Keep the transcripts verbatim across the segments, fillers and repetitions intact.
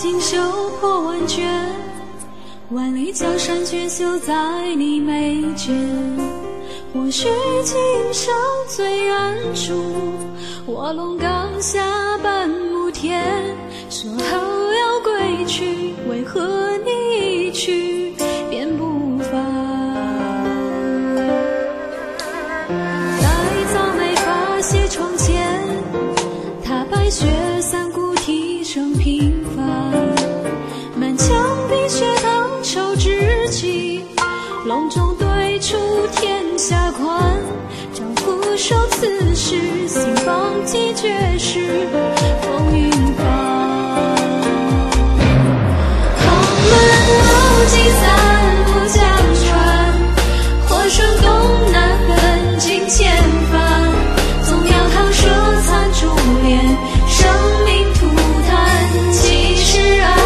锦绣破万卷，万里江山卷绣在你眉间。或许今生最暗处，卧龙岗下半亩田。说好要归去，为何你一去便不返？待早梅发斜窗前，踏白雪三顾啼声平凡。 墙碧血烫手之际，笼中对出天下宽。丈夫手此时，心放弃绝世风云狂。豪门豪气散步江川，火生东南恨尽千帆。纵要烫手残烛怜，生命涂炭几世安。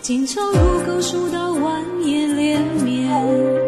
今朝五更，数到晚夜连绵。